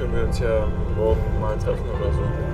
können wir uns ja morgen mal treffen oder so.